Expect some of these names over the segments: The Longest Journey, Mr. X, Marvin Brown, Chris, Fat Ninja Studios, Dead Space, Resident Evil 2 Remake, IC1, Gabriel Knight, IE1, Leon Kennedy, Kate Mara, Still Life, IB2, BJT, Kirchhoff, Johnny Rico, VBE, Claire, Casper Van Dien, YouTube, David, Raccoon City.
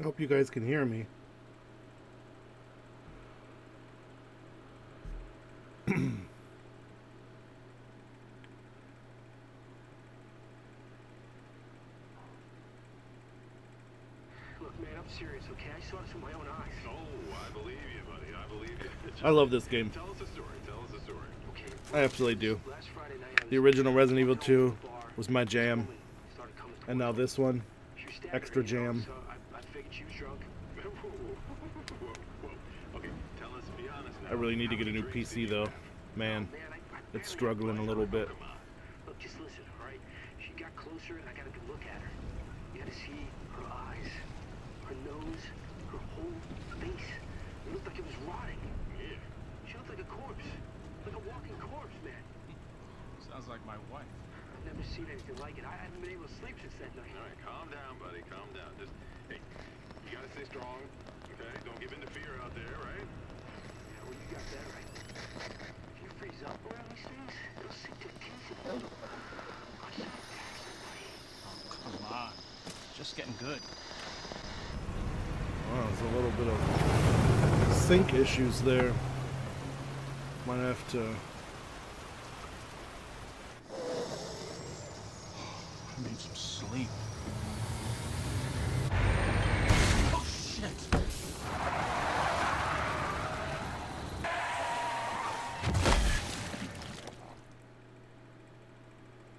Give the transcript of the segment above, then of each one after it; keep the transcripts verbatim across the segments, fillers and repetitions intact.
I hope you guys can hear me. I love this game. Tell us a story, tell us a story. Okay. I absolutely do. The original Resident Evil two was my jam. And now this one, extra jam. I really need to get a new P C though. Man, it's struggling a little bit. Look, just listen, alright? She got closer and I got a good look at her. You gotta see her eyes, her nose, her whole face. It looked like it was rotting. Like a corpse, like a walking corpse, man. Sounds like my wife. I've never seen anything like it. I haven't been able to sleep since that night. All right, calm down, buddy. Calm down. Just, hey, you gotta stay strong, okay? Don't give in to fear out there, right? Yeah, well, you got that right. If you freeze up around these things, it'll sink to pieces. Oh, come on. It's just getting good. Wow, there's a little bit of sync issues there. Might have to. I need some sleep. Oh shit!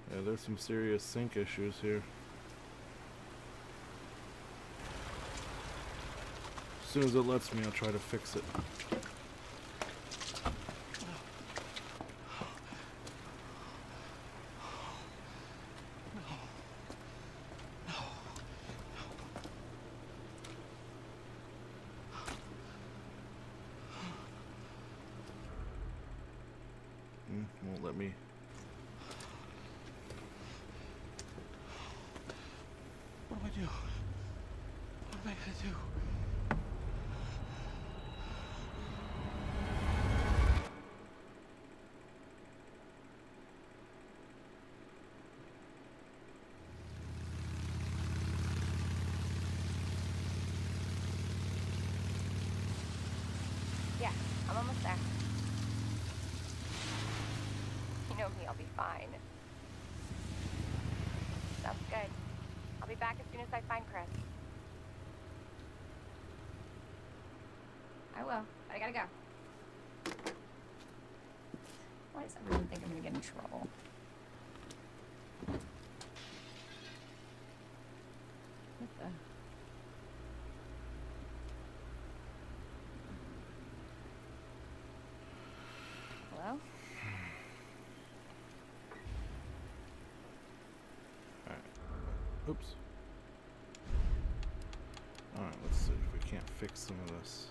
Yeah, there's some serious sync issues here. As soon as it lets me, I'll try to fix it. Oops. Alright, let's see if we can't fix some of this.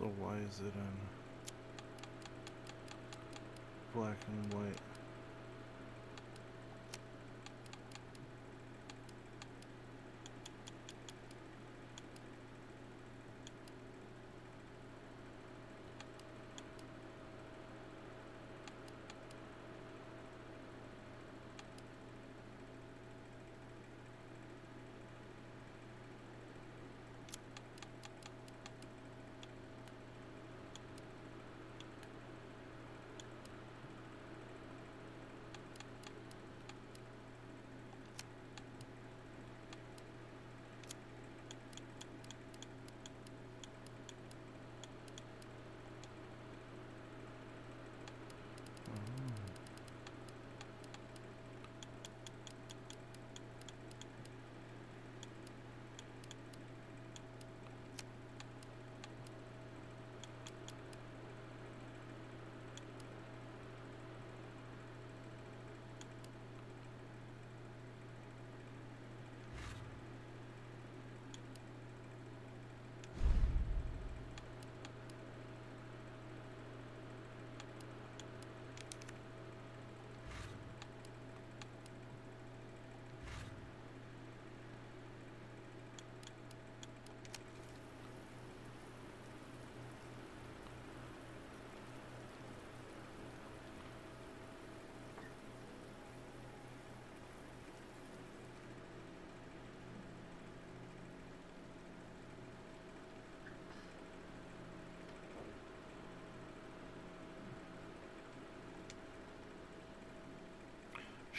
So why is it in black and white?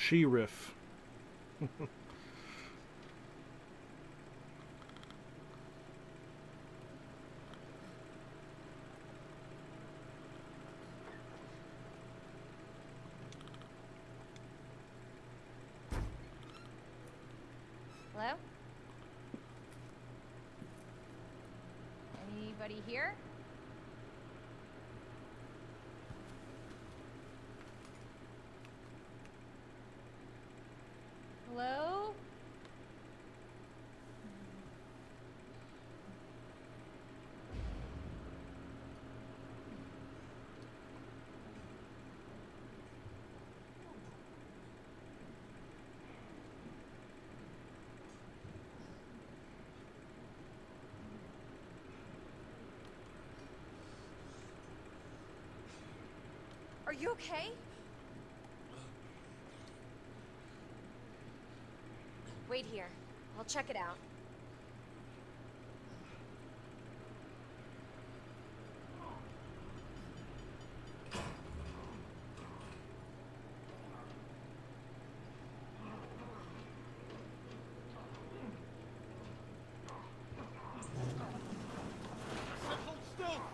She-riff. Hello? Anybody here? Hello? Are you okay? Wait here. I'll check it out.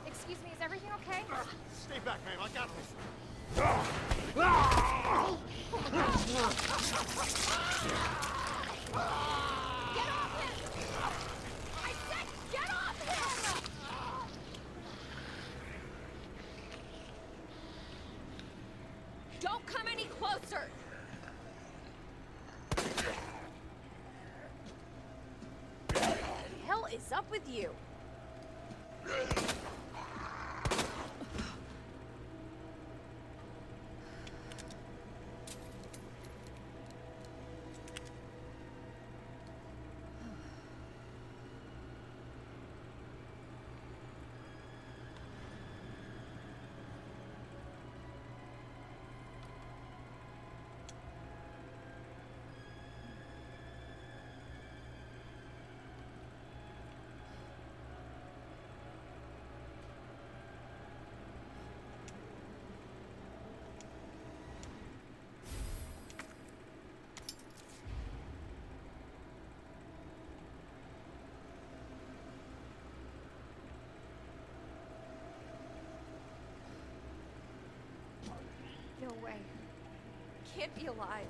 Excuse me, is everything okay? Uh, stay back, ma'am. I got this. You. No way. Can't be alive.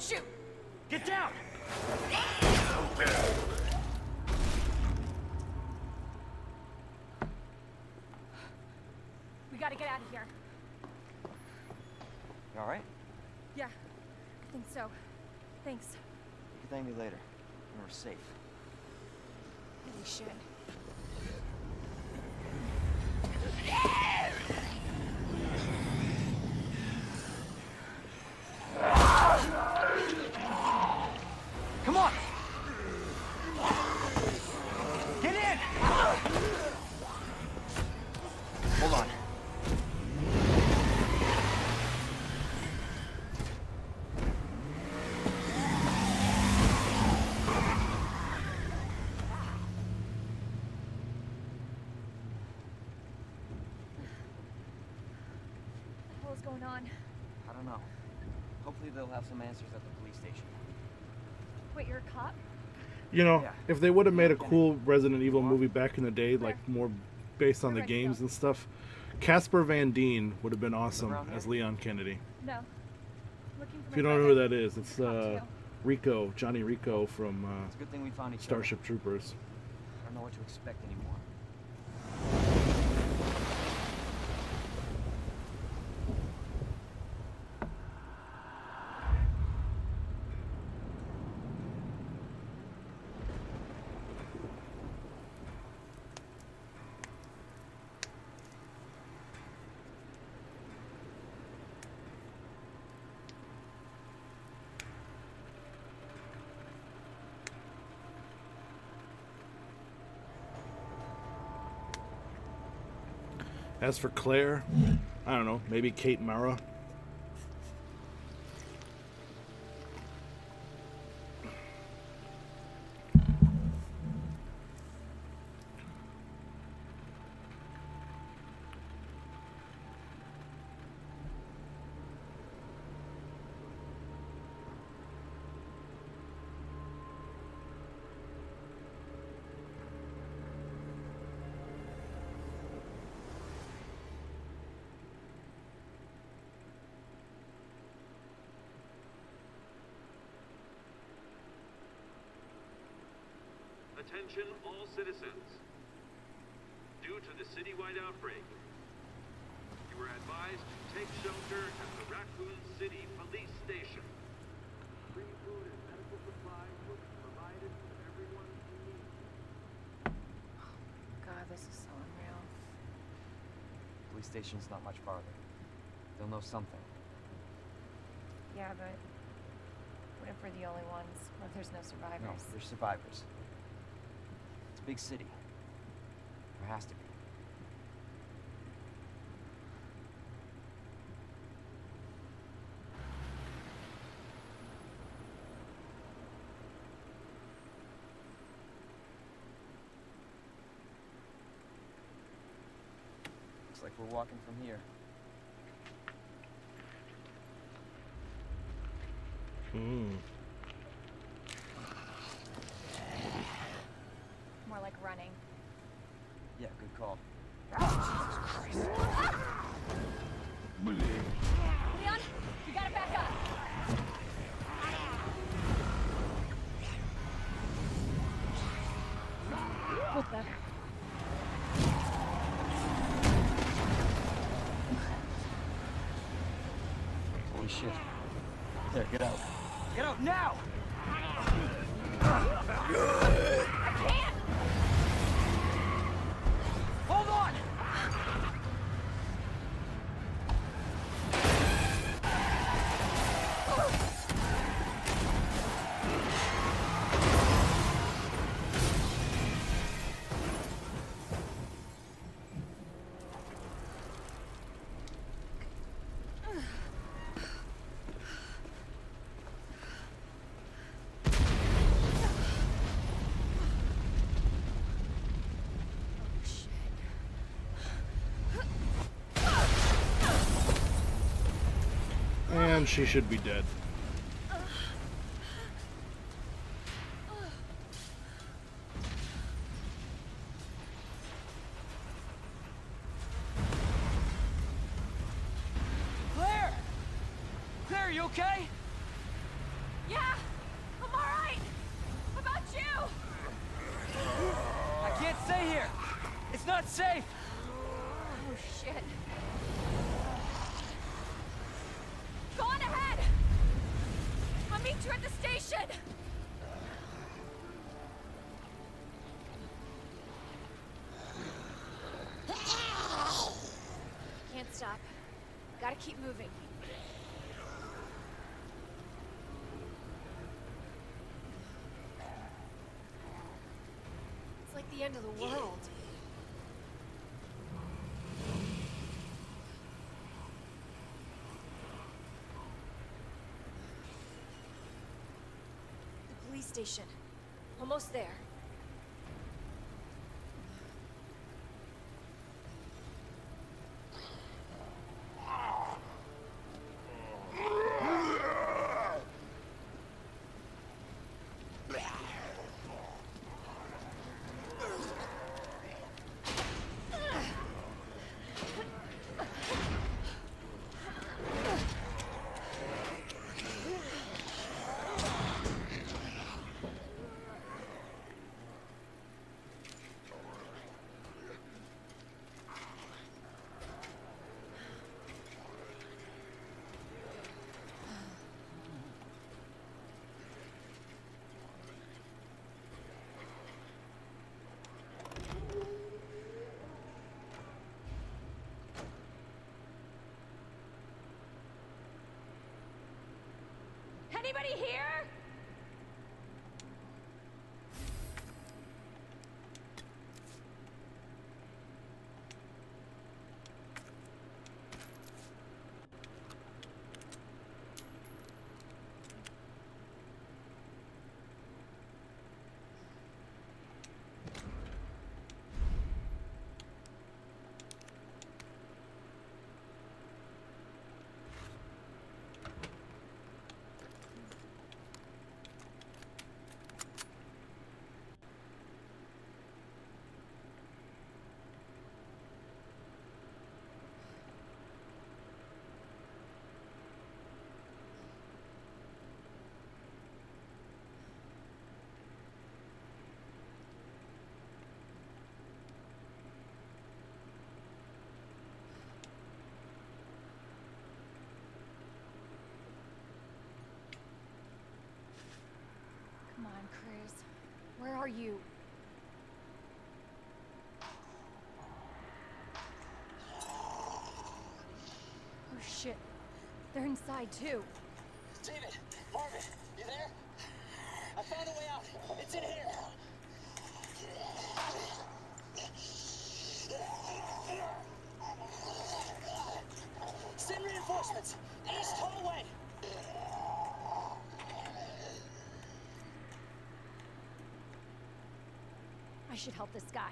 Shoot! Get down! We gotta get out of here. You alright? Yeah, I think so. Thanks. You can thank me later, when we're safe. Holy shit. They'll have some answers at the police station. Wait, you're a cop? You know, yeah. If they would have made a cool Resident Evil movie back in the day, like more based on the games and stuff, Casper Van Dien would have been awesome as Leon Kennedy. No. If you don't know who that is, it's uh, Rico, Johnny Rico from uh, it's a good thing we found each Starship other. Troopers. I don't know what to expect anymore. As for Claire, I don't know, maybe Kate Mara. Attention all citizens. Due to the citywide outbreak, you were advised to take shelter at the Raccoon City police station. Free food and medical supplies will be provided to everyone who needs it. Oh God, this is so unreal. The police station's not much farther. They'll know something. Yeah, but what if we're the only ones? What if there's no survivors? No, there's survivors. Big city. There has to be. Looks like we're walking from here. Hmm. Running. Yeah, good call. Oh, Jesus Christ. Leon, you gotta back up. What the? Holy shit. There, get out. Get out now! I can't! Hold on! She should be dead. Claire! Claire, you okay? Yeah, I'm all right. How about you? I can't stay here. It's not safe. Oh, shit. You're at the station! Can't stop. Gotta keep moving. It's like the end of the world. Station. Almost there. anybody here? Chris, where are you? Oh shit, they're inside too. David, Marvin, you there? I found a way out. It's in here. Send reinforcements. East hallway. I should help this guy.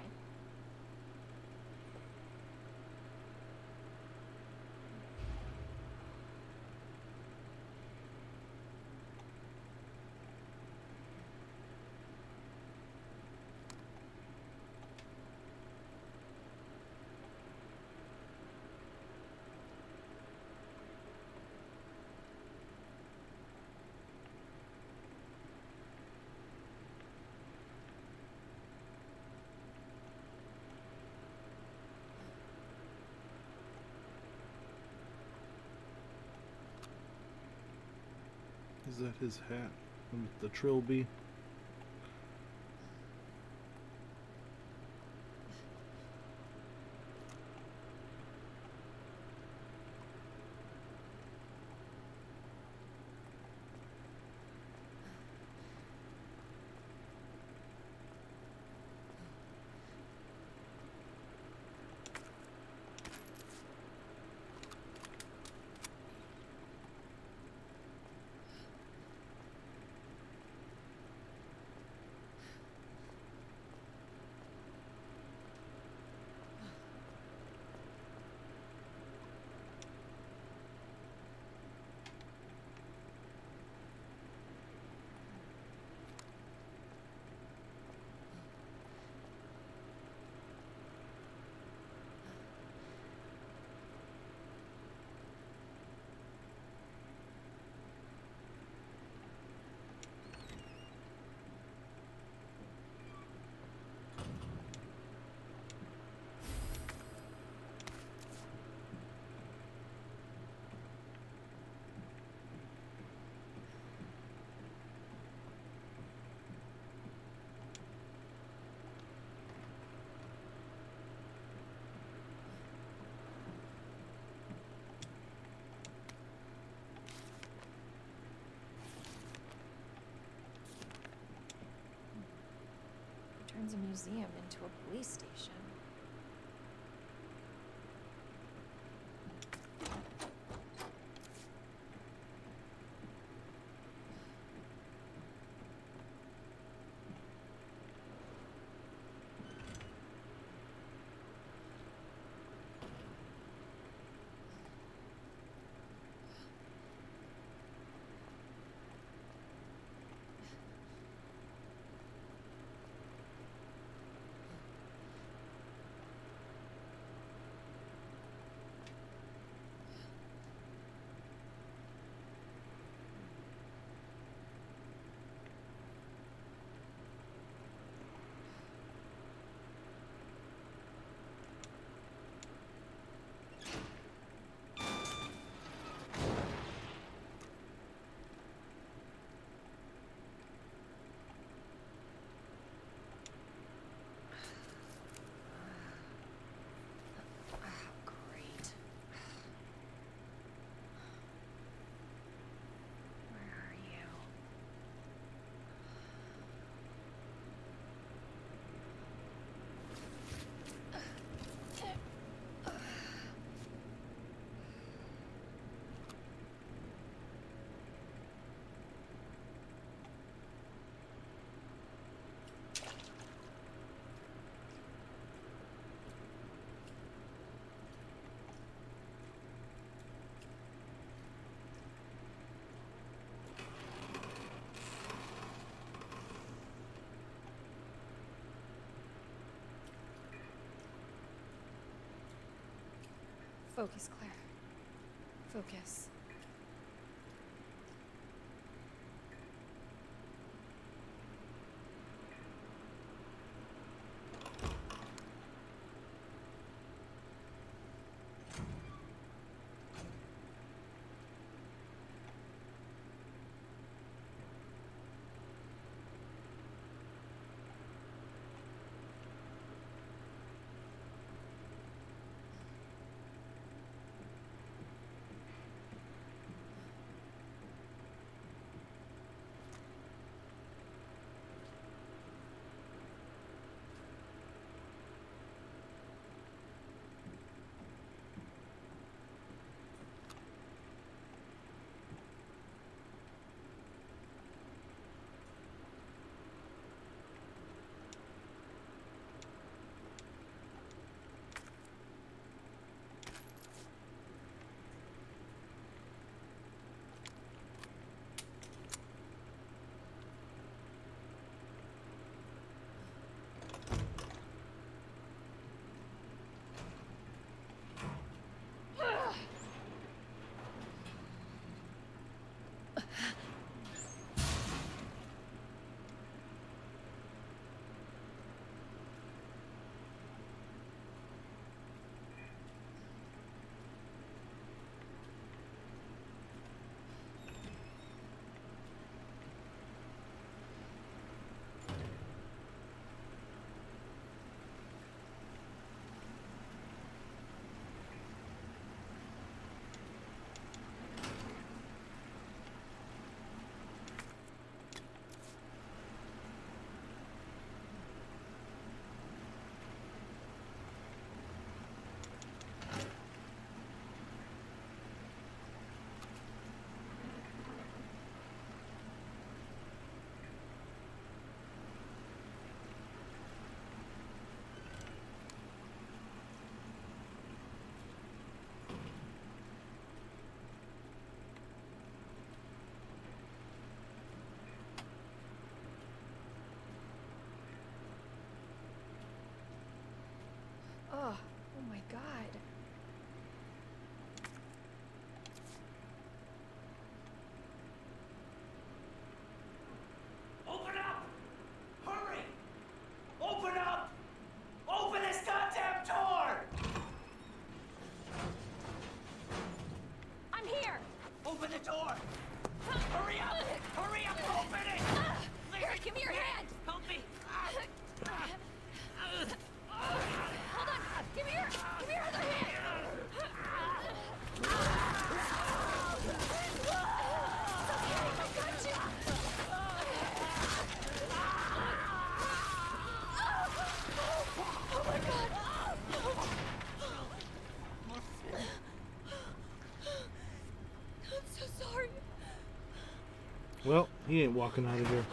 Is that his hat? And the trilby? Turns a museum into a police station. Focus, Claire. Focus. Oh, oh my God. Open up! Hurry! Open up! Open this goddamn door! I'm here! Open the door! Hurry up! Hurry up! Open it! Here, give me your hand! Help me! Hold on! Give me your, give me your other hand! It's okay, I got you! I'm so sorry. Well, he ain't walking out of here.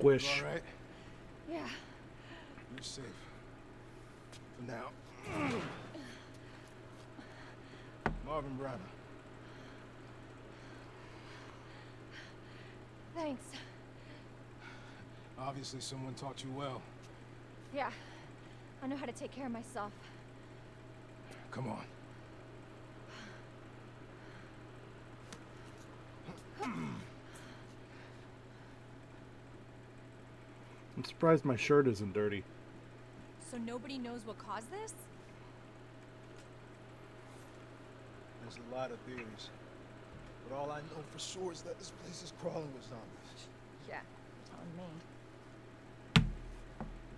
squish. You all right? Yeah. You're safe. For now. Marvin Brown. Thanks. Obviously someone taught you well. Yeah. I know how to take care of myself. Come on. I'm surprised my shirt isn't dirty. So nobody knows what caused this? There's a lot of theories. But all I know for sure is that this place is crawling with zombies. Yeah, you're telling me.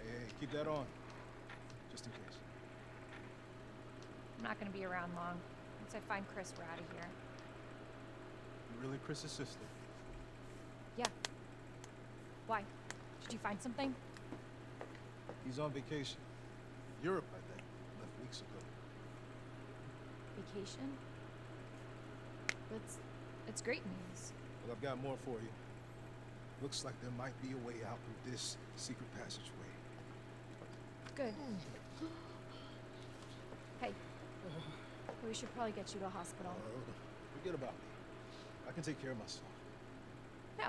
Hey, keep that on. Just in case. I'm not gonna be around long. Once I find Chris, we're out of here. You're really Chris's sister? Yeah. Why? Did you find something? He's on vacation. Europe, I think. Left weeks ago. Vacation? That's, that's great news. Well, I've got more for you. Looks like there might be a way out through this secret passageway. Good. Hey. We should probably get you to a hospital. Uh, forget about me. I can take care of myself. No.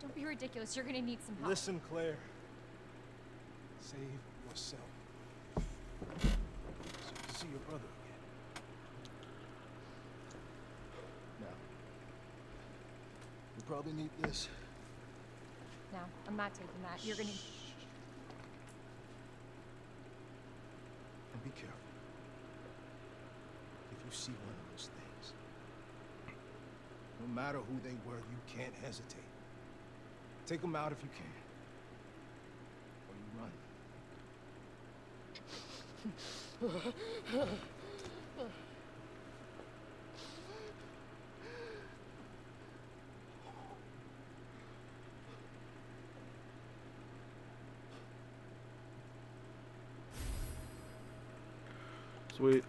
Don't be ridiculous. You're gonna need some help. Listen, Claire. Save yourself. So you can see your brother again. Now, you probably need this. No, I'm not taking that. You're gonna. And be careful. If you see one of those things, no matter who they were, you can't hesitate. Take them out if you can. Or you run. Sweet.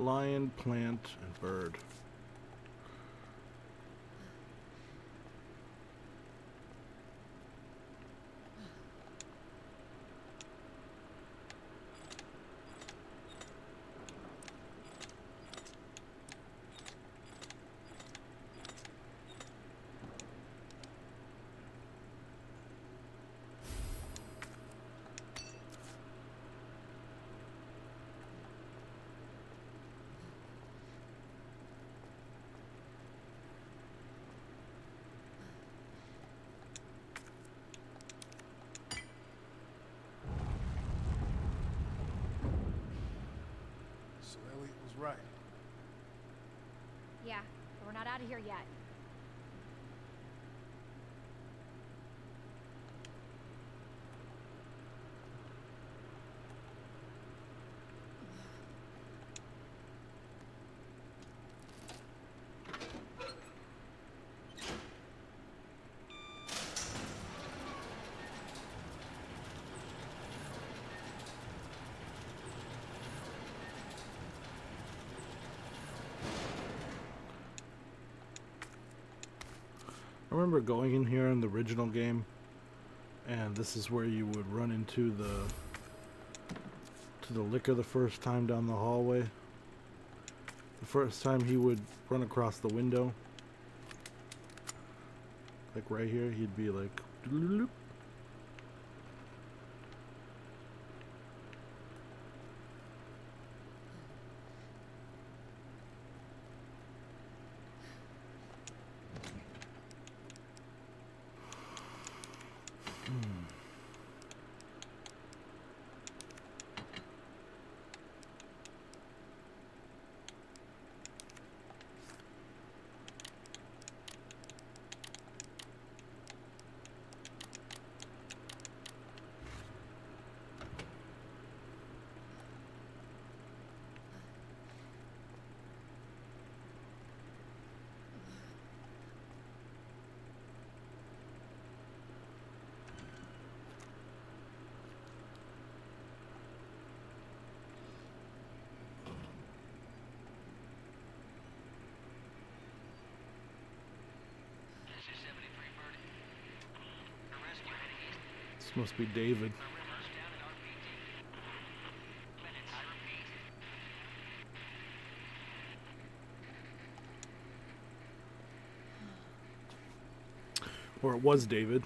Lion, plant, and bird. Right. Yeah, but we're not out of here yet. I remember going in here in the original game, and this is where you would run into the to the liquor the first time down the hallway. The first time he would run across the window. like right here, he'd be like, doop. This must be David. Or it was David.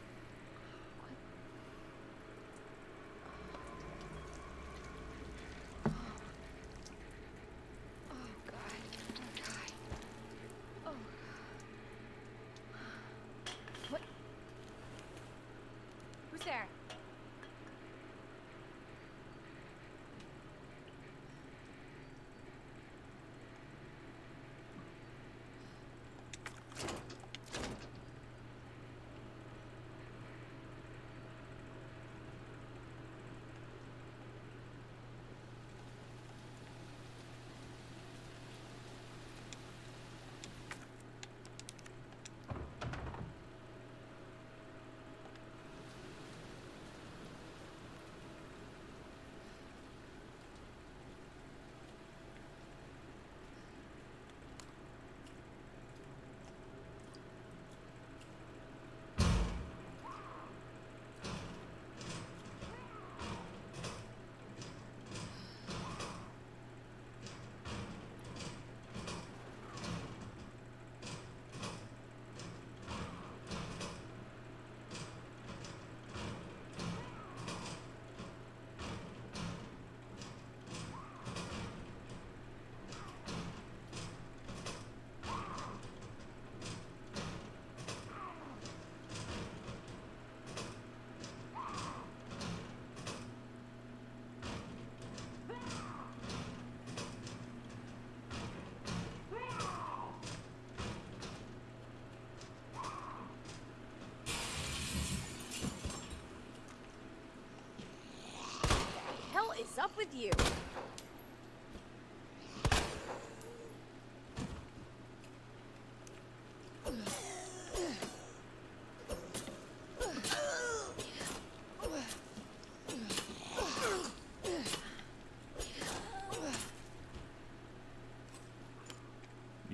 What's up with you?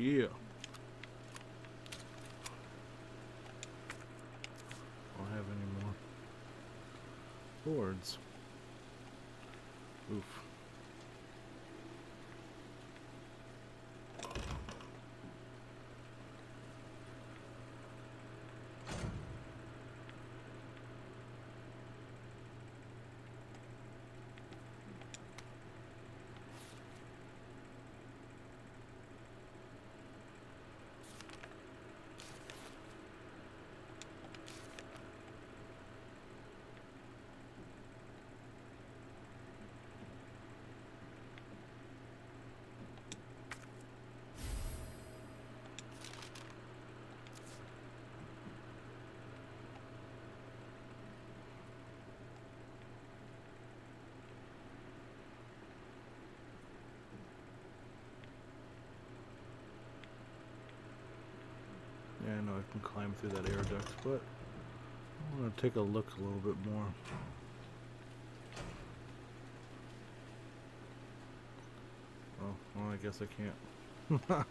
Yeah. I don't have any more boards. Oof. I know I can climb through that air duct, but I want to take a look a little bit more. Oh, well, I guess I can't.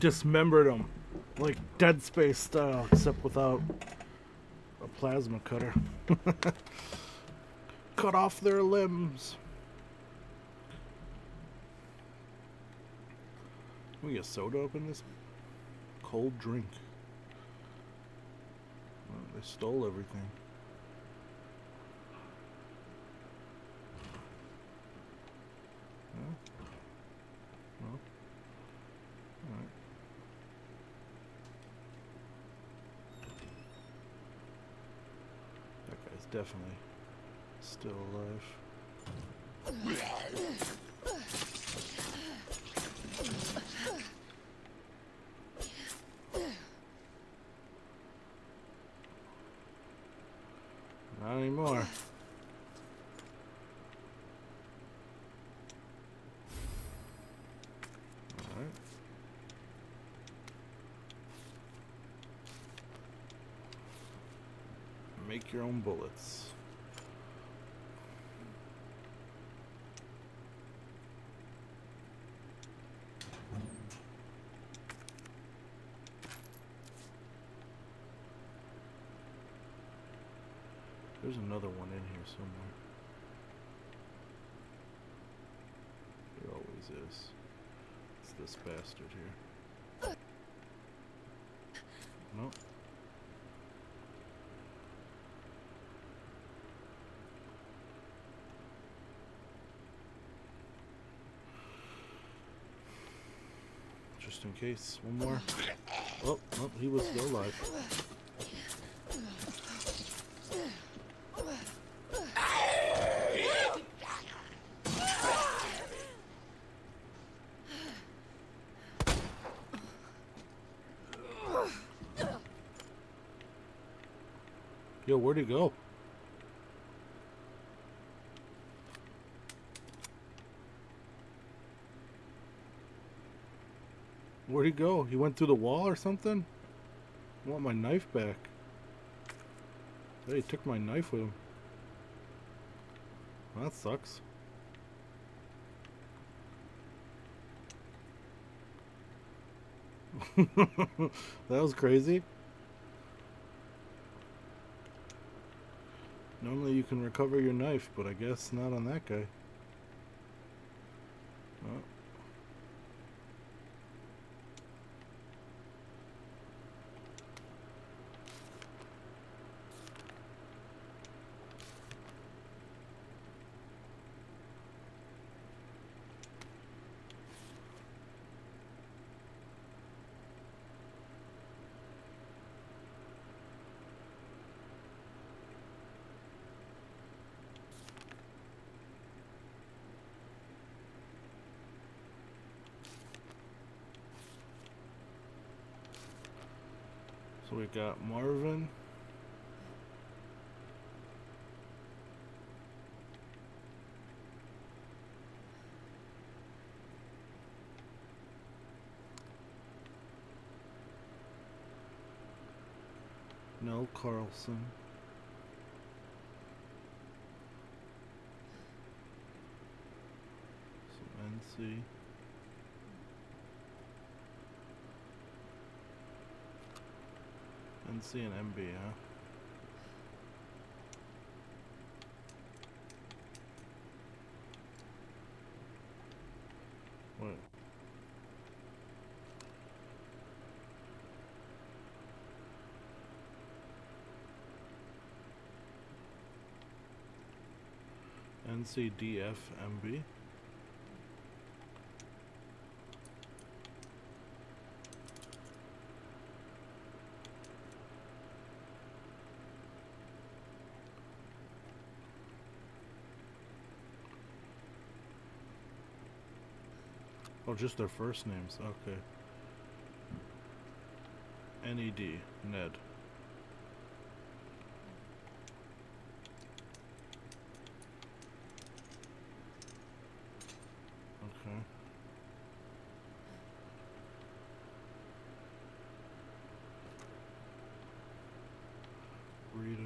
dismembered them, like Dead Space style, except without a plasma cutter. Cut off their limbs. Can we get soda up in this cold drink? Well, they stole everything. Definitely still alive. Not anymore. Your own bullets. There's another one in here somewhere. There always is. It's this bastard here. Nope. Just in case, one more. Oh, oh, he was still alive. Yo, where'd he go? Where'd he go? He went through the wall or something? I want my knife back. Hey, he took my knife with him. Well, that sucks. That was crazy. Normally you can recover your knife, but I guess not on that guy. Oh. So we got Marvin. Nell Carlson. Some N C. See an M B, huh? What? N C D F M B? Oh, just their first names. Okay. N E D. Ned. Okay. Rita.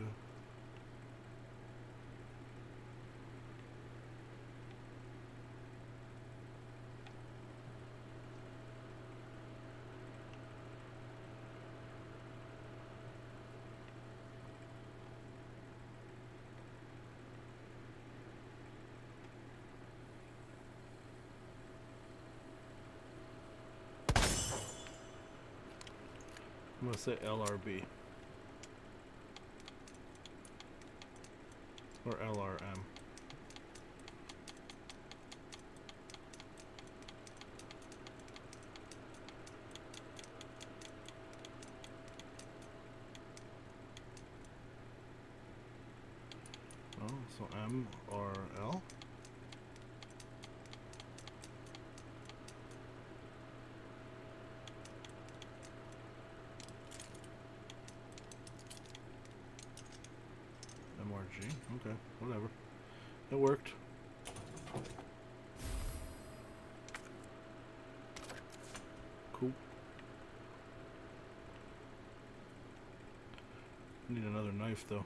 I'm gonna say L R B. Or L R M. Oh, so M or L? M R G? Okay, whatever. It worked. Cool. I need another knife though.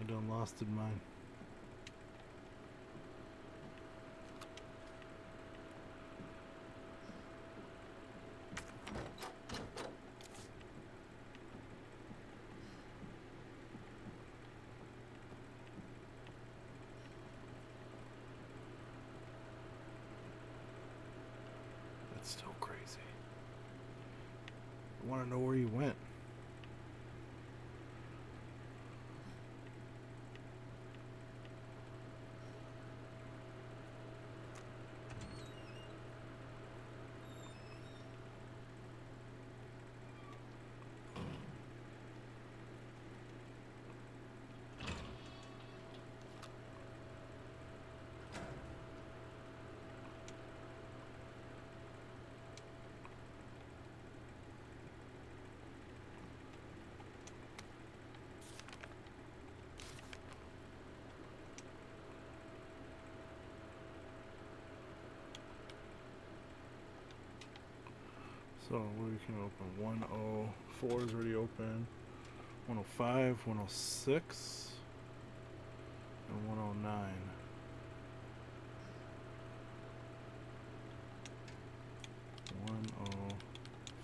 I done lost in mine. That's still crazy. I want to know where you went. So we can open one oh four is already open, one oh five, one oh six, and one oh nine. one oh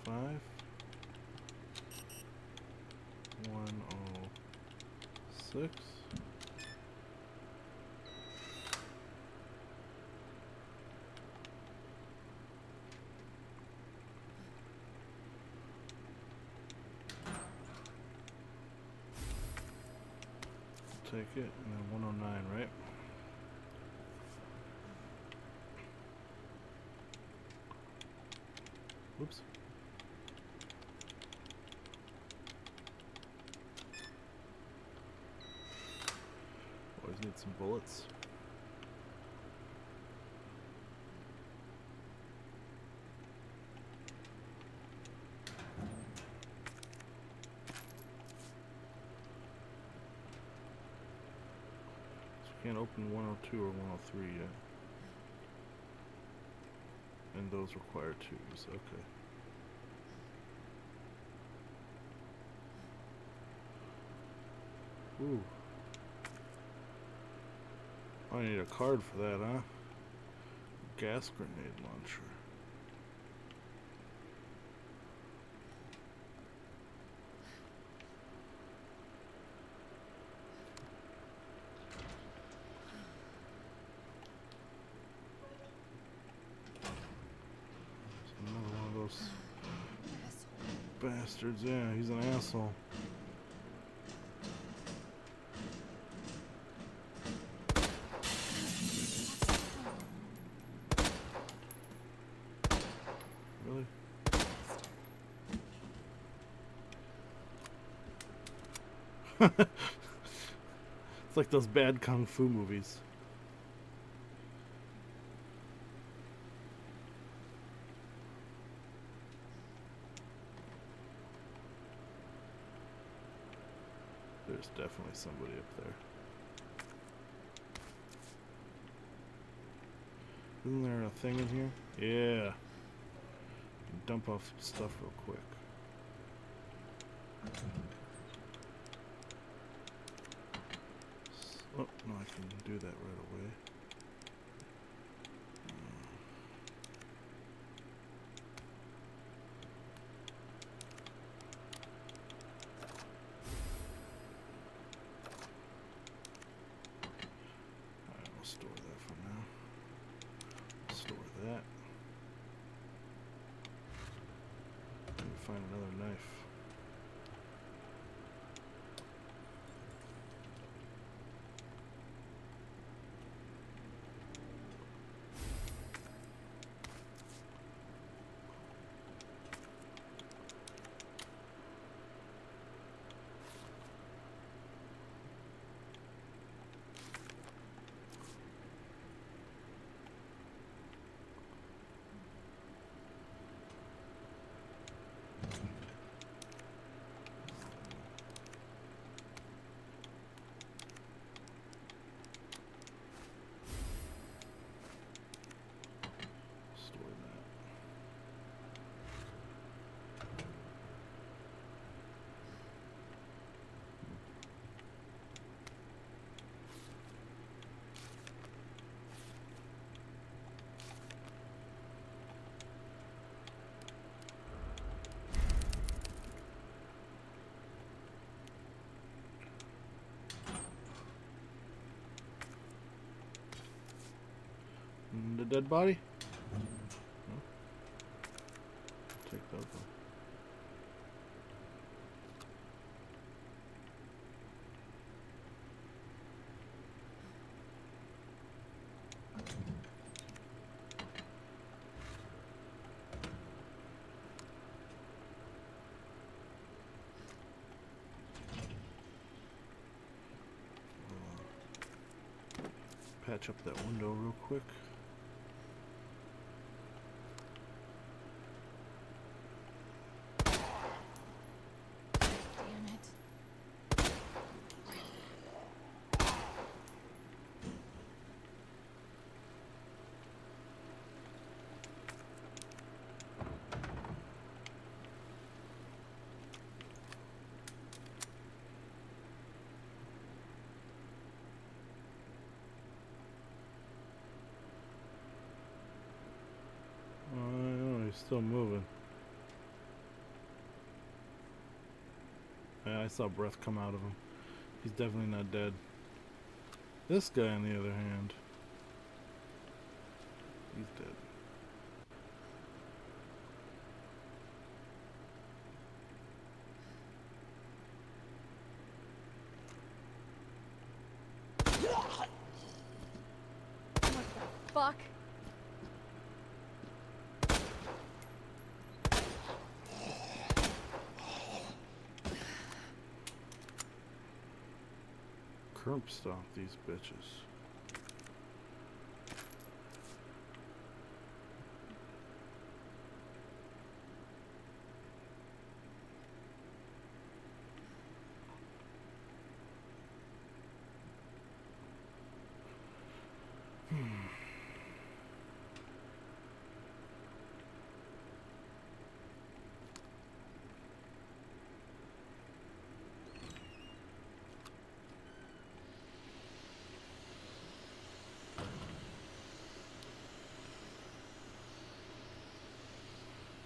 five, one oh six. Take it, and then one oh nine, right? Oops. Always need some bullets. Can't open one oh two or one oh three yet. And those require twos, okay. Ooh. I need a card for that, huh? Gas grenade launcher. Bastards, yeah, he's an asshole. Really? It's like those bad kung fu movies. There's definitely somebody up there. Isn't there a thing in here? Yeah. Dump off stuff real quick. Oh, no, I can do that right away. find another knife. The dead body? No. Take that one. Patch up that window real quick. Still moving. Yeah, I saw breath come out of him. He's definitely not dead. This guy, on the other hand, he's dead. Curb stomp these bitches.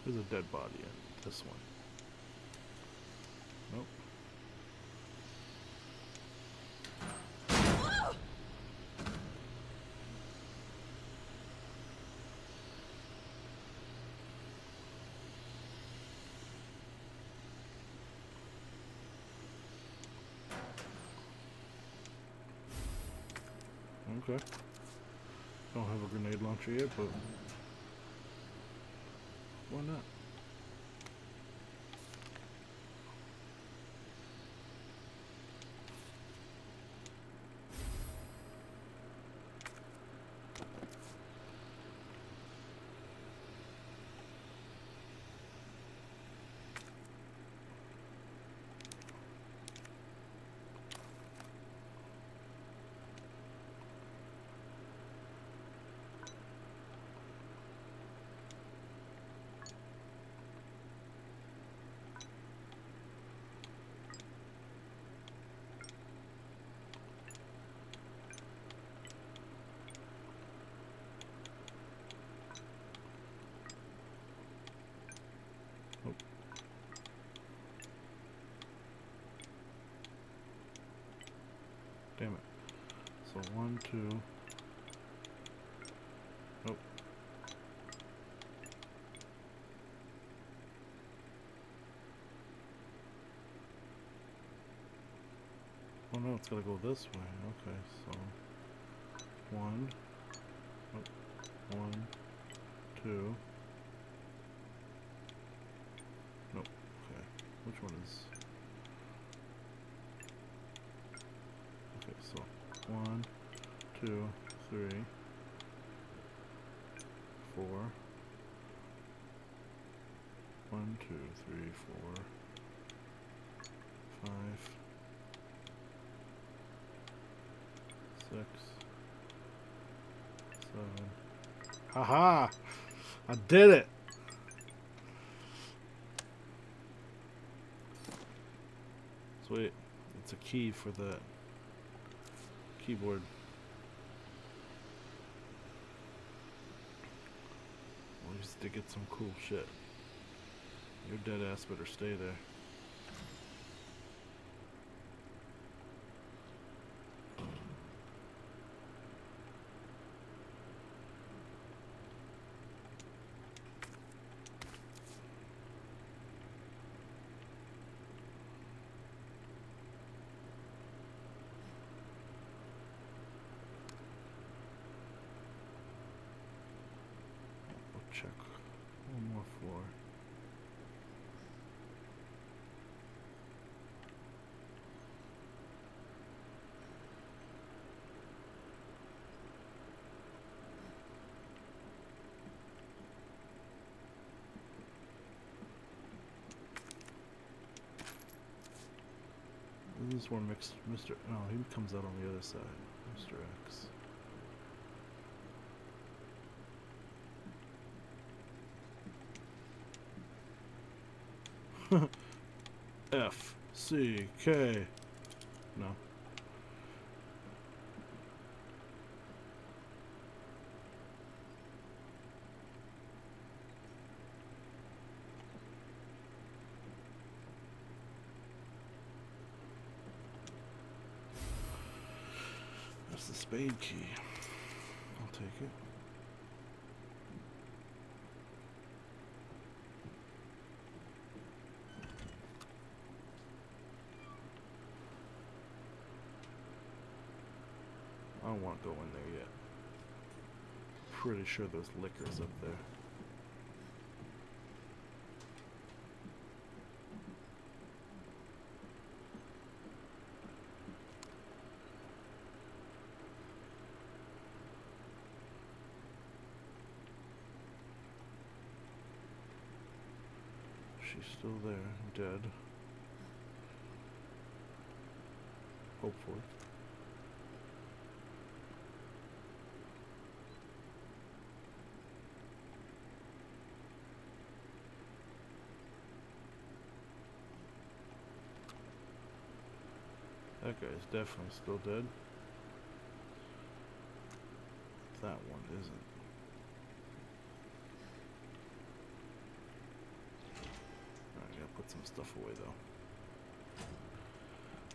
There's a dead body in this one. Nope. Oh! Okay. Don't have a grenade launcher yet, but why not? Damn it. So one, two. Nope. Oh, it's gotta go this way. Okay, so one, oh, one, two. Nope. Okay, which one is? Okay, so one, two, three, four. One, two, three, four, five, six, seven. Haha! I did it! Sweet. It's a key for the keyboard. We used to get some cool shit. Your dead ass better stay there. This is where Mister No, he comes out on the other side. Mister X. F C K. No. That's the spade key. I'll take it. I don't want to go in there yet. Pretty sure there's liquors up there. She's still there, dead. Hopefully. That guy's definitely still dead. That one isn't. Some stuff away though.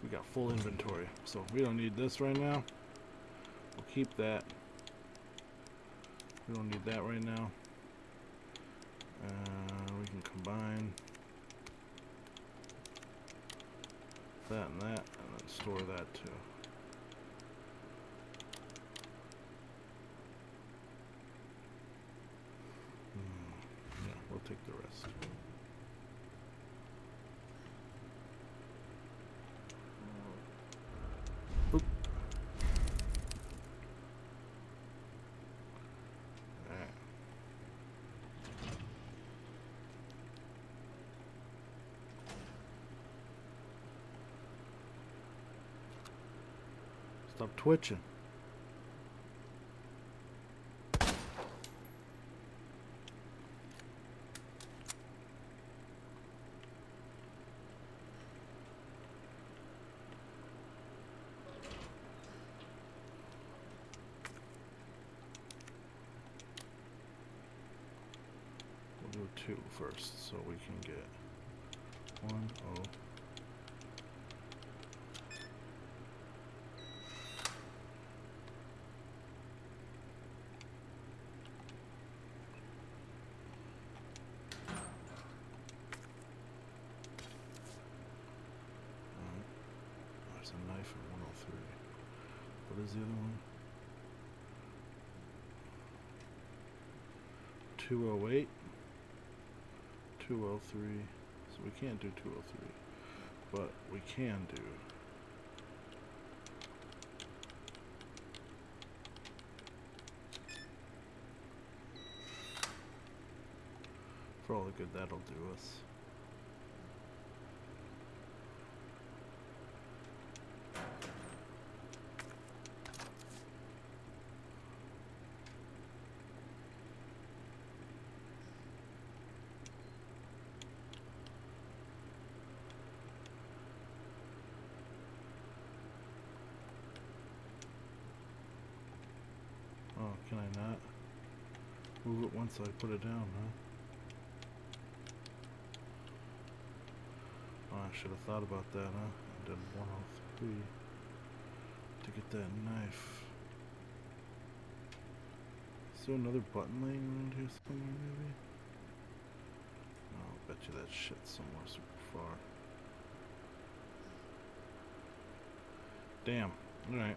We got full inventory, so we don't need this right now. We'll keep that. We don't need that right now. Uh, we can combine that and that, and then store that too. Hmm. Yeah, we'll take the rest. Stop twitching. We'll do two first so we can get one oh. there's the other one. two oh eight. two oh three. So we can't do two oh three. But we can do. For all the good that'll do us. Can I not move it once I put it down, huh? Oh, I should have thought about that, huh? I did one oh three to get that knife. Is there another button laying around here somewhere, maybe? Oh, I bet you that shit's somewhere super far. Damn. Alright.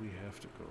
We have to go.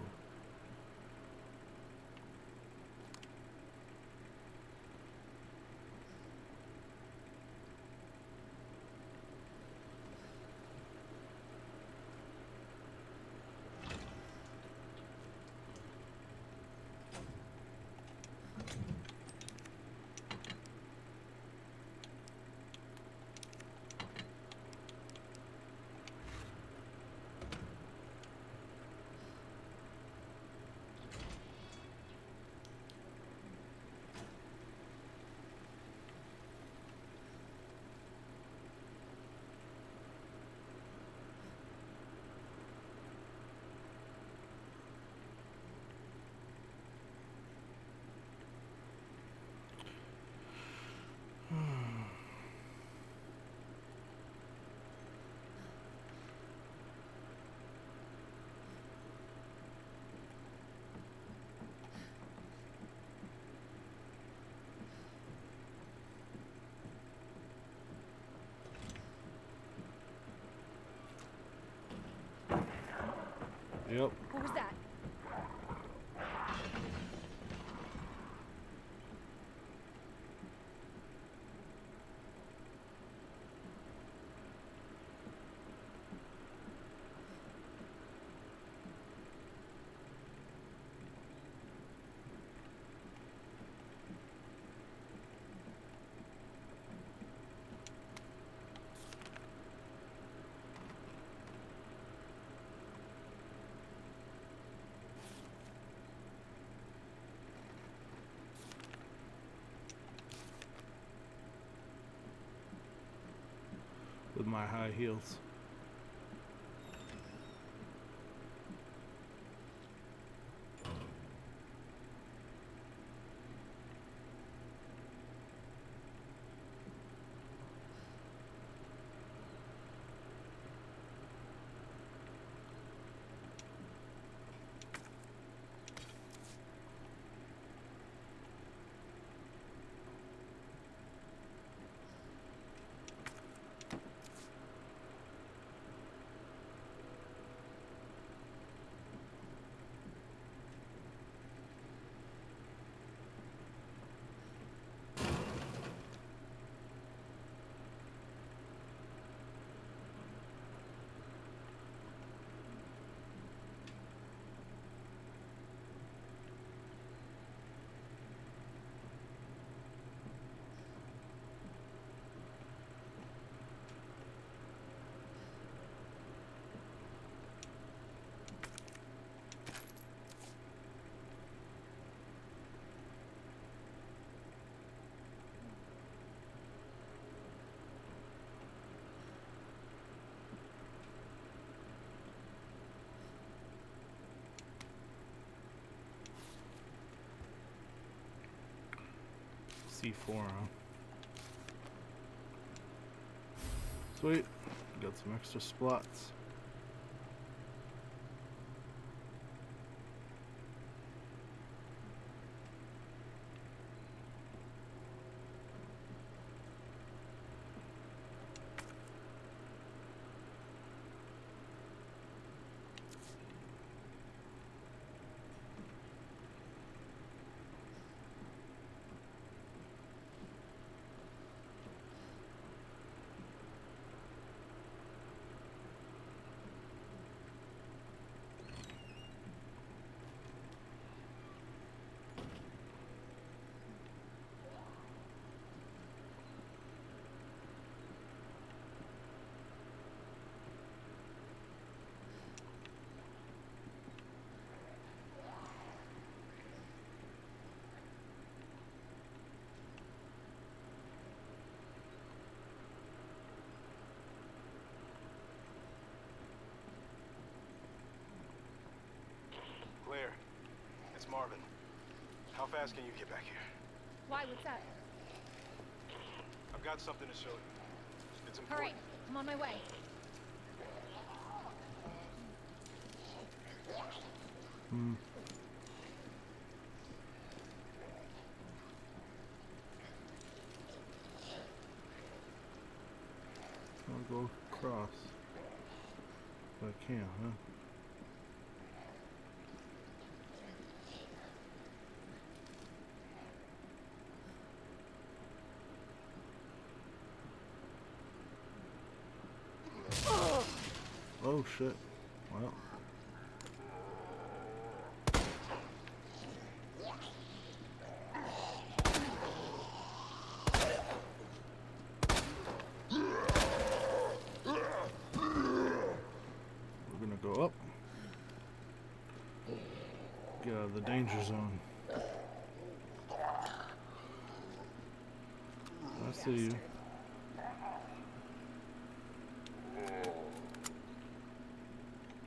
Yep. What was that? With my high heels. C four, huh? Sweet. Got some extra spots. Claire, it's Marvin. How fast can you get back here? Why? What's up? I've got something to show you. It's important. All right, I'm on my way. Hmm. I'll go across. But I can't, huh? Oh shit, well. We're gonna go up. Get out of the danger zone. I see you.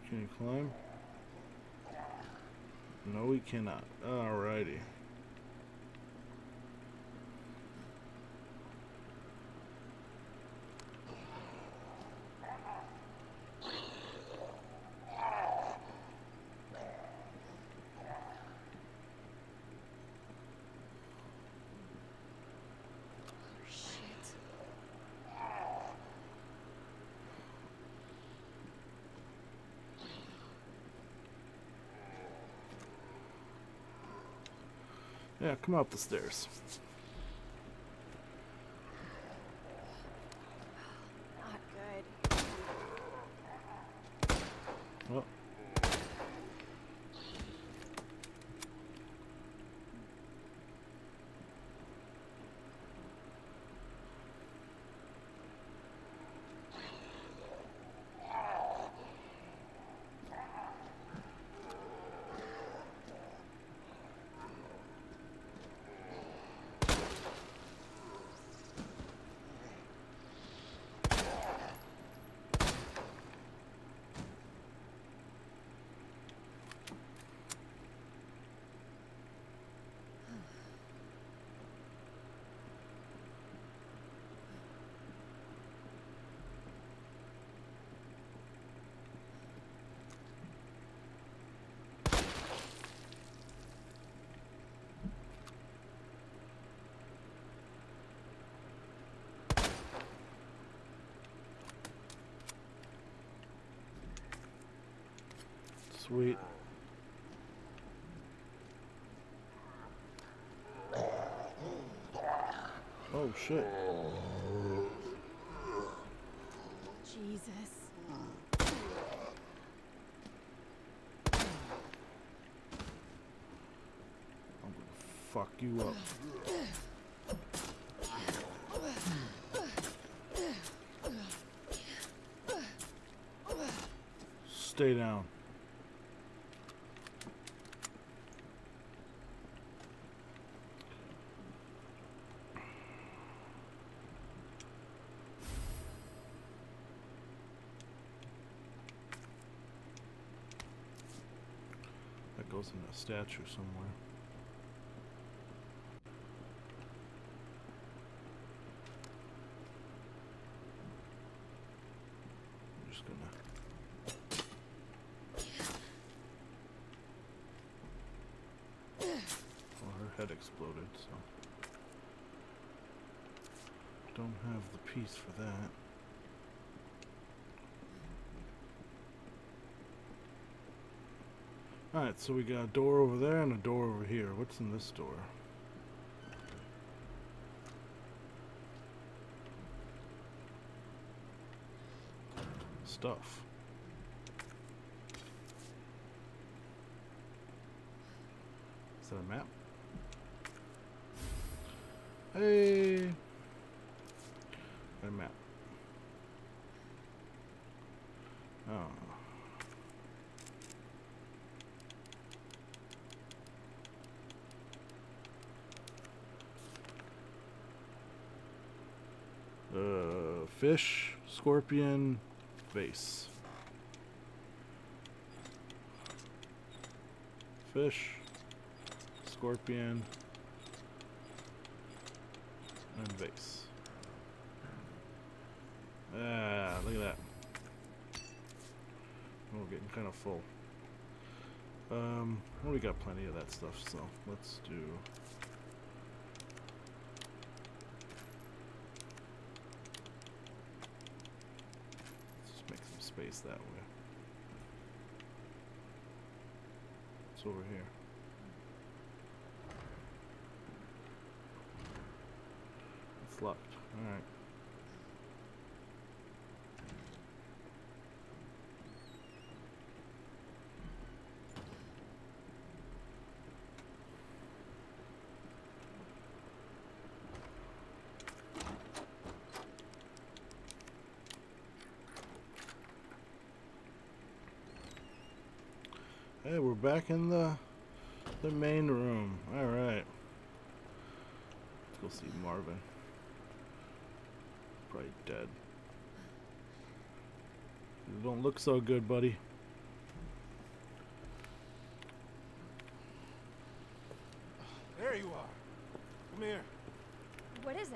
Can you climb? No, we cannot. Alrighty. Yeah, come up the stairs. Not good. Well. Sweet. Oh shit. Jesus. I'm gonna fuck you up. Stay down. Goes in a statue somewhere. head exploded, so don't have the piece for that. Alright, so we got a door over there and a door over here. What's in this door? Stuff. Is that a map? Hey! A map. Oh. Uh, fish, scorpion, vase. Fish, scorpion, and vase. Ah, look at that. Oh, we're getting kind of full. Um, well, we got plenty of that stuff, so let's do... space that way. It's over here. It's locked. Alright. Hey, we're back in the the main room. All right, let's go see Marvin. Probably dead. You don't look so good, buddy. There you are. Come here. What is it?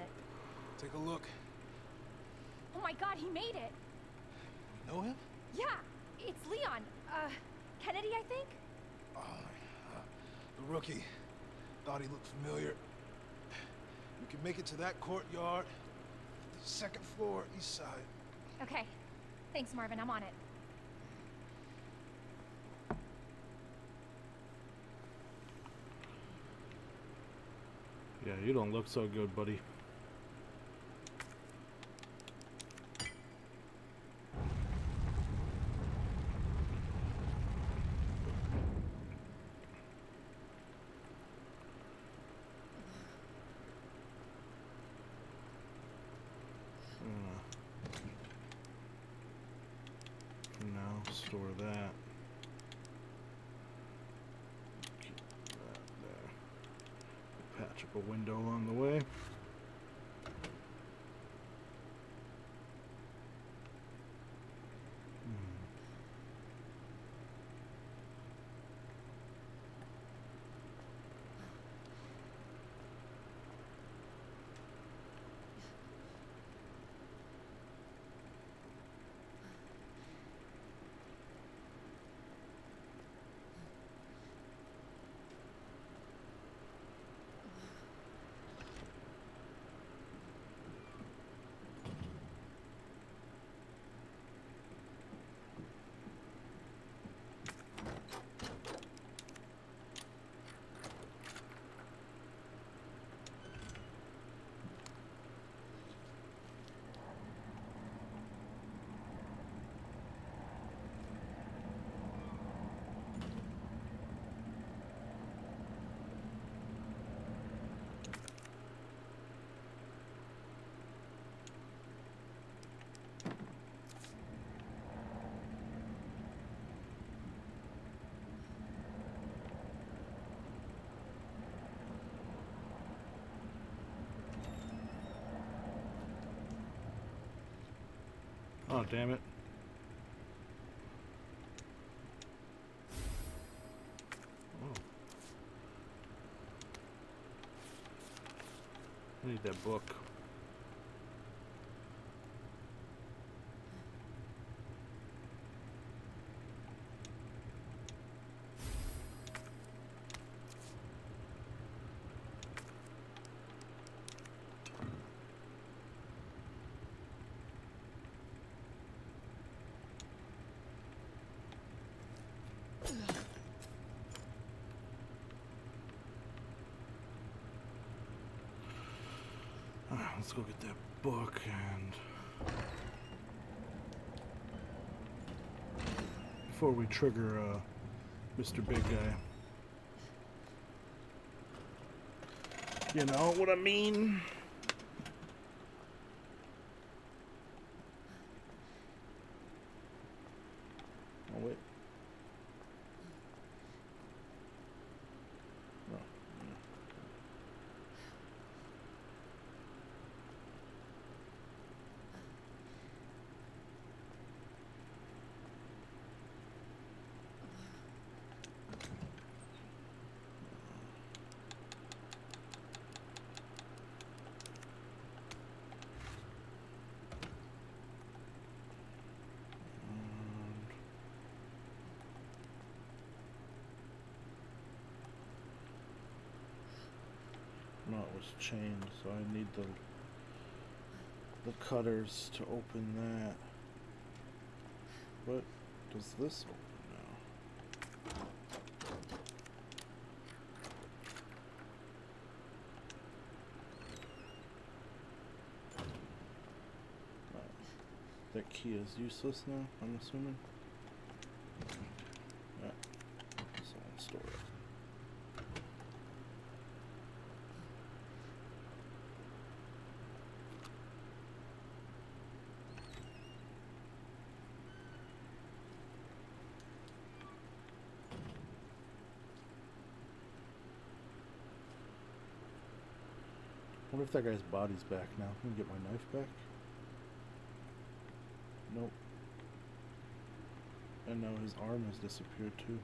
Take a look. Oh my God, he made it. You know him? Yeah, it's Leon. Uh. Kennedy, I think? Oh, uh, the rookie. Thought he looked familiar. We can make it to that courtyard, the second floor, east side. Okay. Thanks, Marvin. I'm on it. Yeah, you don't look so good, buddy. Oh, damn it. Oh. I need that book. let's go get that book and... before we trigger uh, Mister Big Guy. You know what I mean? Oh, wait. No. Chain, so I need the the cutters to open that. What does this open now? Right. That key is useless now, I'm assuming. Alright, so I'll store it. I wonder if that guy's body's back now. Let me get my knife back. Nope. And now his arm has disappeared too.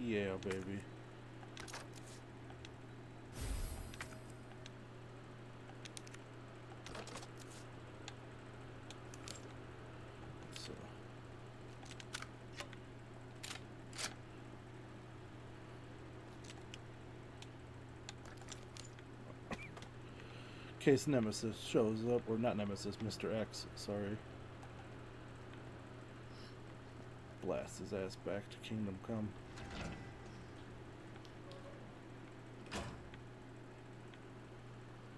Yeah, baby. So. Case Nemesis shows up, or not Nemesis, Mister X, sorry. Blast his ass back to Kingdom Come.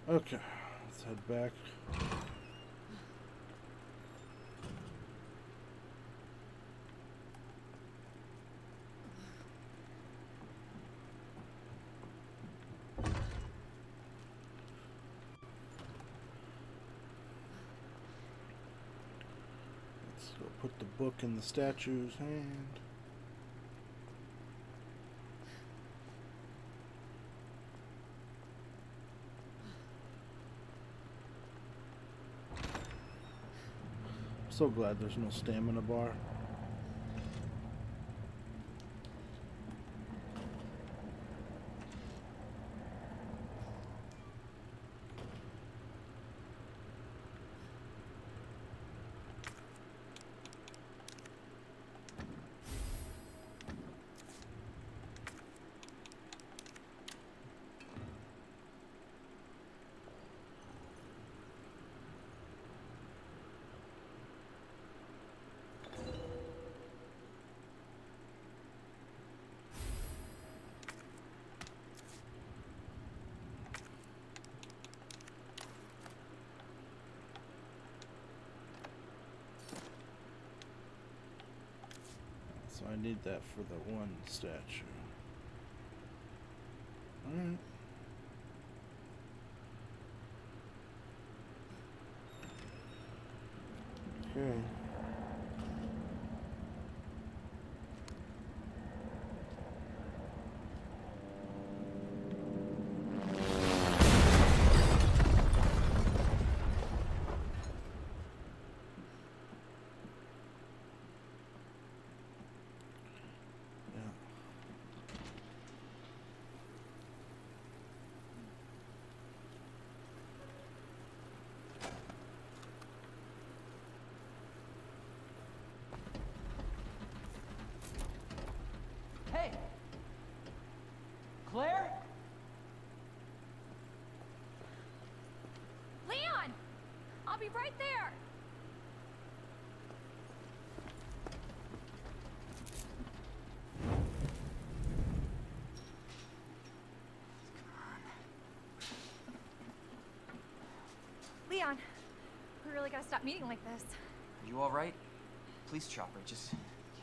Okay, let's head back. Let's go put the book in the statue's hand. So glad there's no stamina bar. So I need that for the one statue. Alright. Okay. I'll be right there. Leon, we really gotta stop meeting like this. Are you all right? Police chopper just came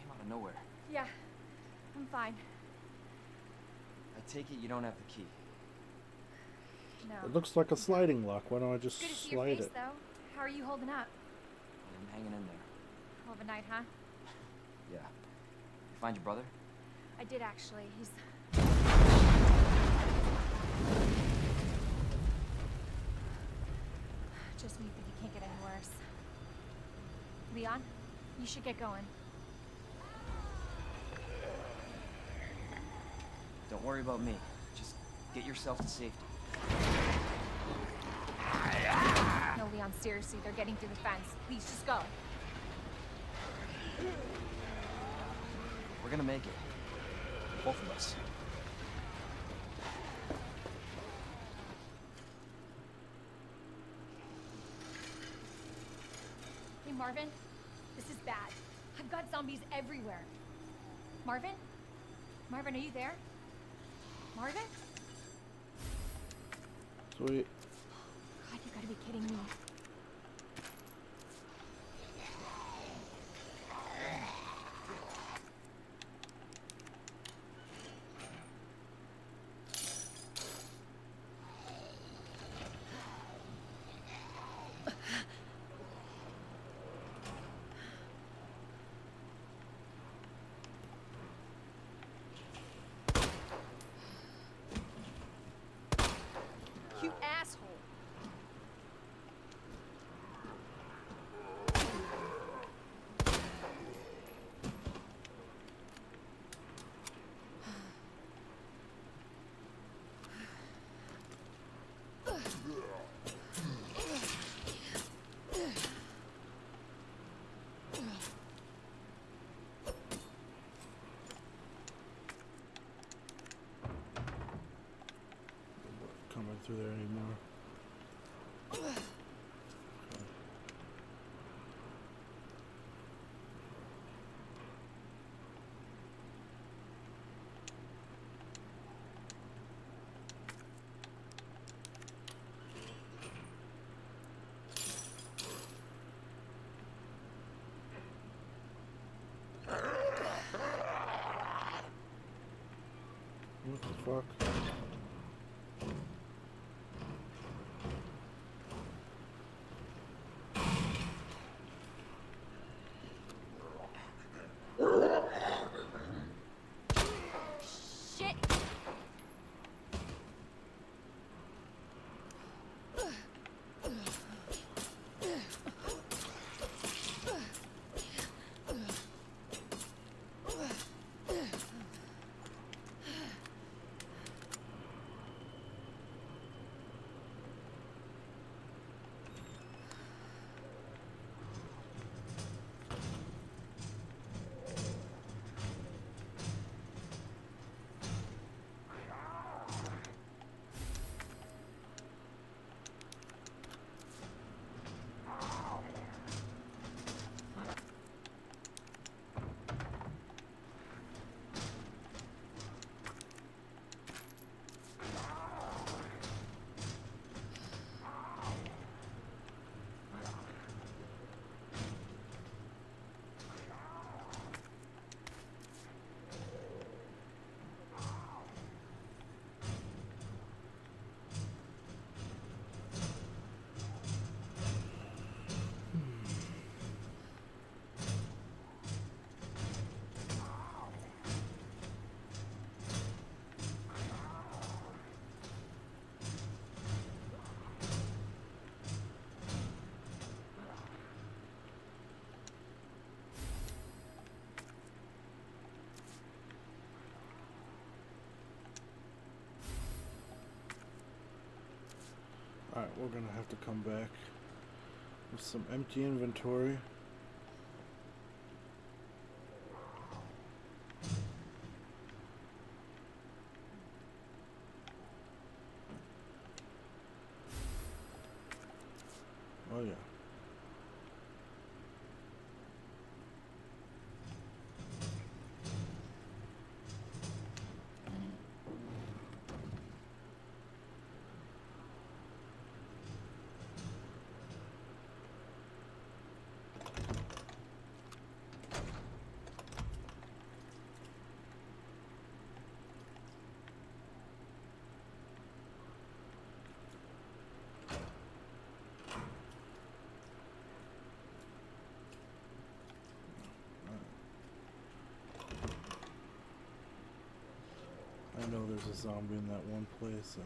out of nowhere. Yeah, I'm fine. I take it you don't have the key. No. It looks like a sliding lock. Why don't I just Good to see slide your face, it? Though. How are you holding up? I'm hanging in there. All of a night, huh? Yeah. You find your brother? I did actually. He's. Just me think it can't get any worse. Leon, you should get going. Don't worry about me. Just get yourself to safety. No, Leon, seriously, they're getting through the fence. Please, just go. We're gonna make it. Both of us. Hey, Marvin. This is bad. I've got zombies everywhere. Marvin? Marvin, are you there? Marvin? Sweet. God, you gotta be kidding me. Through there anymore. Okay. What the fuck? Alright, we're gonna have to come back with some empty inventory. Oh yeah. there's a zombie in that one place, and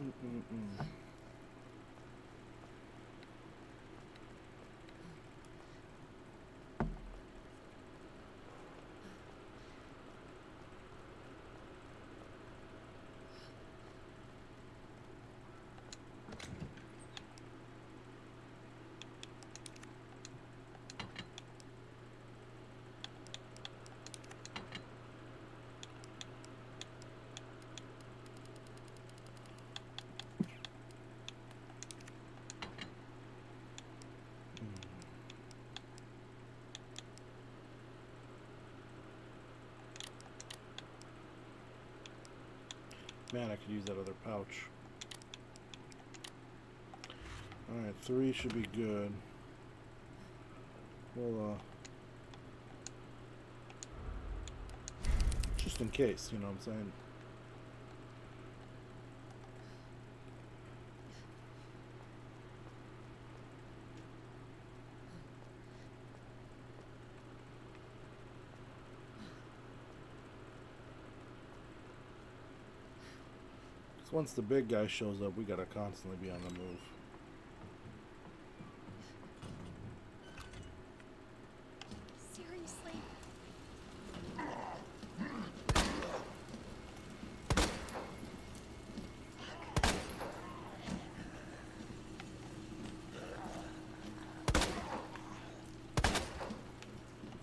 Mm-mm. Man, I could use that other pouch. Alright, three should be good. Well, uh... just in case, you know what I'm saying? Once the big guy shows up, we gotta constantly be on the move. Seriously?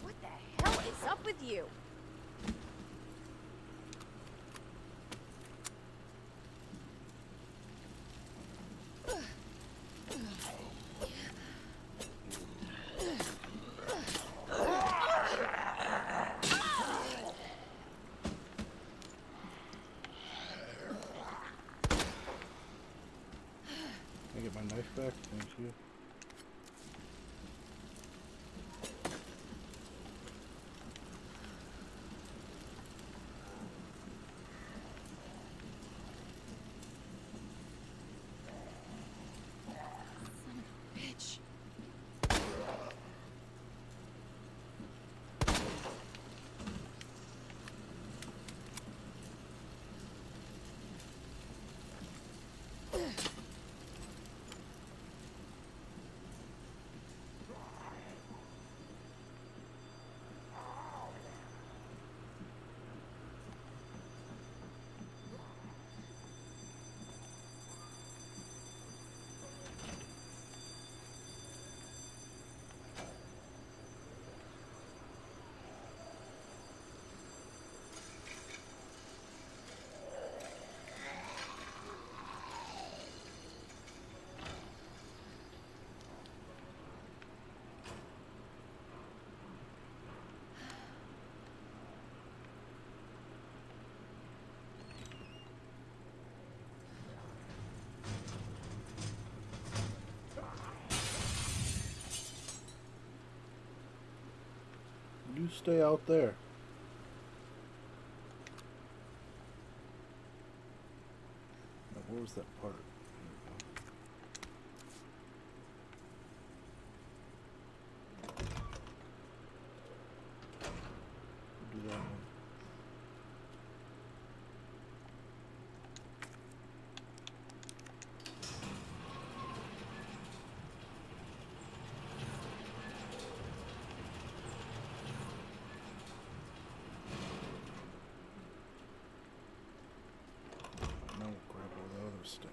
What the hell is up with you? You stay out there. Now, what was that part? Stuff.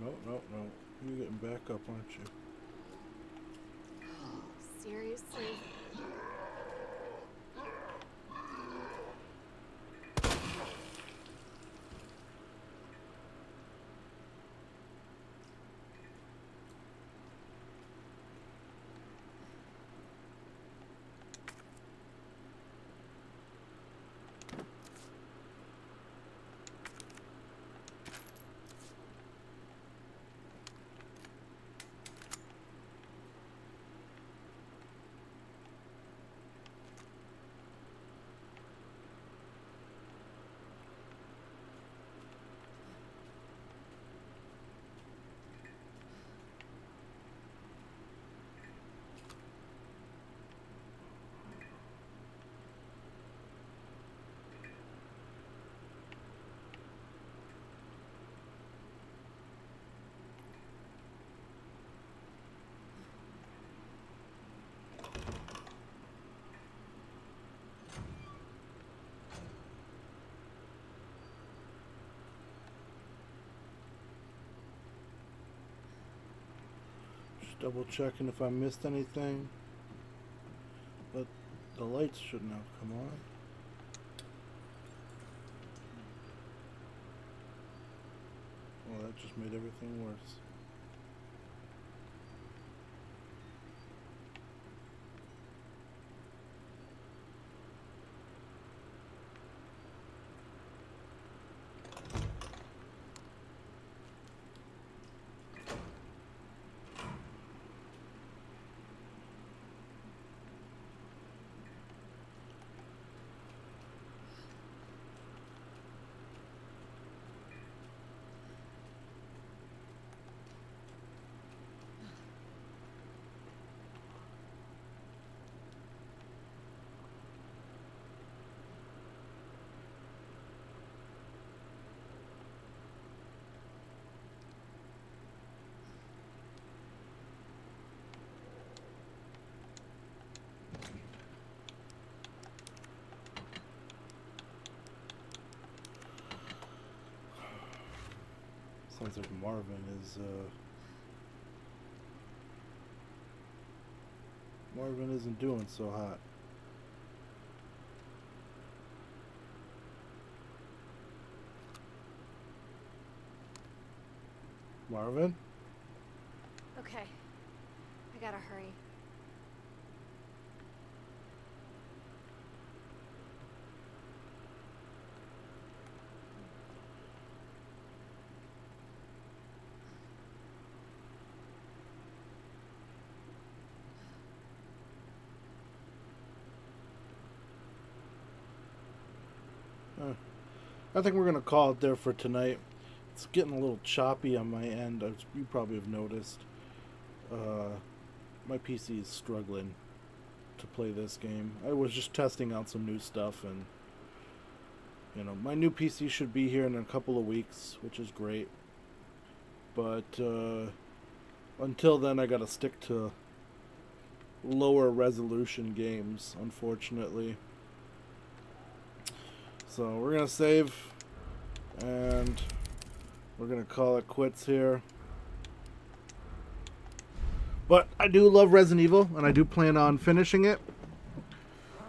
No, no, no. You're getting back up, aren't you? Oh, seriously? Double checking if I missed anything, but the lights should now come on. Well, that just made everything worse. Sounds like Marvin is, uh... Marvin isn't doing so hot. Marvin? Okay. I gotta hurry. I think we're gonna call it there for tonight. It's getting a little choppy on my end, as you probably have noticed. Uh, my P C is struggling to play this game. I was just testing out some new stuff, and you know, my new P C should be here in a couple of weeks, which is great. But uh, until then, I gotta stick to lower resolution games, unfortunately. So we're going to save, and we're going to call it quits here. But I do love Resident Evil, and I do plan on finishing it.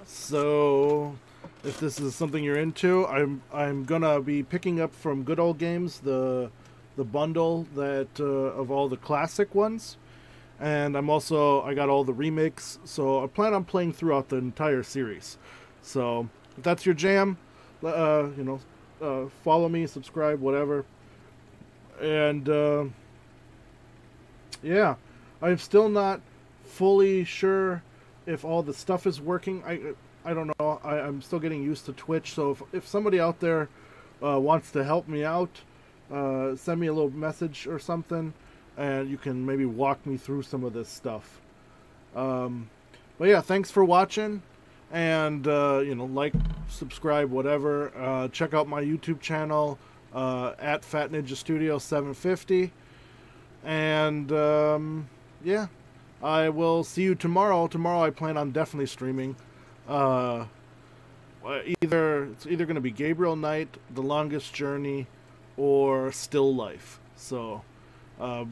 So if this is something you're into, I'm I'm going to be picking up from Good Old Games the the bundle that uh, of all the classic ones. And I'm also, I got all the remakes, so I plan on playing throughout the entire series. So if that's your jam, Uh, you know, uh, follow me, subscribe, whatever. And, uh, yeah, I'm still not fully sure if all the stuff is working. I, I don't know. I, I'm still getting used to Twitch. So if, if somebody out there uh, wants to help me out, uh, send me a little message or something, and you can maybe walk me through some of this stuff. Um, but yeah, thanks for watching. And, uh, you know, like, subscribe, whatever. Uh, check out my YouTube channel, uh, at Fat Ninja Studios seven fifty. And, um, yeah, I will see you tomorrow. Tomorrow I plan on definitely streaming. Uh, either, it's either going to be Gabriel Knight, The Longest Journey, or Still Life. So, Uh,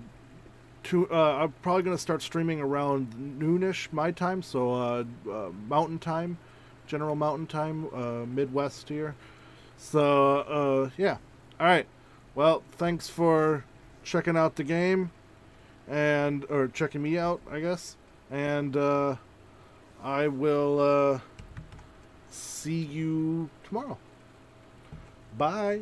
to, uh, I'm probably going to start streaming around noonish my time, so uh, uh, Mountain Time, General Mountain Time, uh, Midwest here. So, uh, yeah. All right. Well, thanks for checking out the game, and or checking me out, I guess. And uh, I will uh, see you tomorrow. Bye.